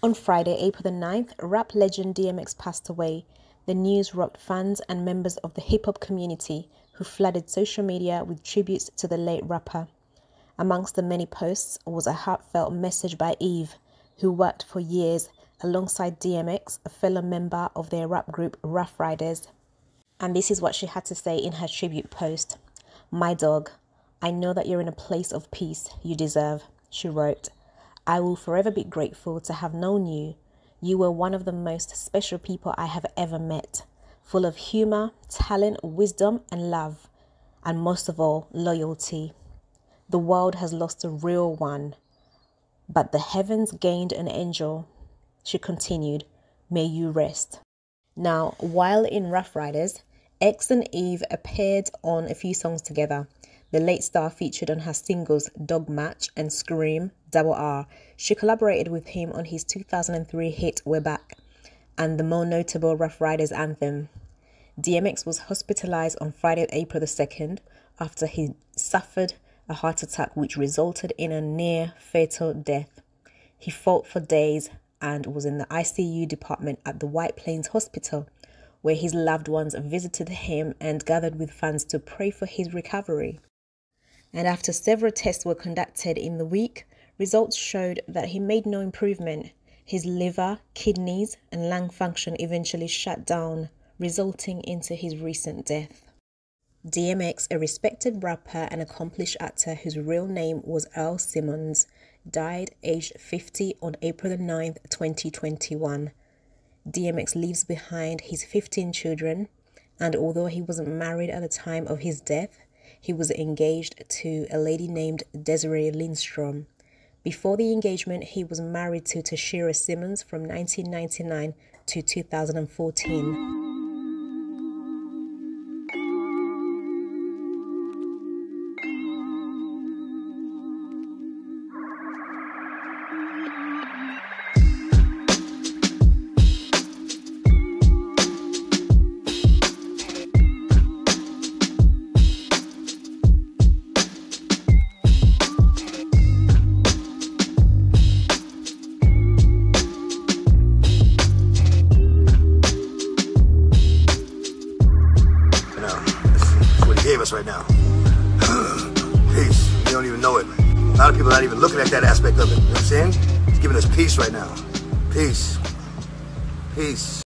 On Friday, April the 9th, rap legend DMX passed away. The news rocked fans and members of the hip-hop community who flooded social media with tributes to the late rapper. Amongst the many posts was a heartfelt message by Eve, who worked for years alongside DMX, a fellow member of their rap group Ruff Ryders. And this is what she had to say in her tribute post. "My dog, I know that you're in a place of peace you deserve," she wrote. "I will forever be grateful to have known you. You were one of the most special people I have ever met, full of humor, talent, wisdom, and love, and most of all, loyalty. The world has lost a real one, but the heavens gained an angel." She continued, "May you rest." Now, while in Ruff Ryders, X and Eve appeared on a few songs together. The late star featured on her singles Dog Match and Scream Double R. She collaborated with him on his 2003 hit We're Back and the more notable Ruff Ryders anthem. DMX was hospitalized on Friday, April the 2nd after he suffered a heart attack which resulted in a near fatal death. He fought for days and was in the ICU department at the White Plains Hospital, where his loved ones visited him and gathered with fans to pray for his recovery. And after several tests were conducted in the week, results showed that he made no improvement. His liver, kidneys, and lung function eventually shut down, resulting into his recent death. DMX, a respected rapper and accomplished actor whose real name was Earl Simmons, died aged 50 on April 9, 2021. DMX leaves behind his 15 children, and although he wasn't married at the time of his death, he was engaged to a lady named Desiree Lindstrom. Before the engagement, he was married to Tashira Simmons from 1999 to 2014. Right now. Peace. We don't even know it. A lot of people are not even looking at that aspect of it. You know what I'm saying? He's giving us peace right now. Peace. Peace.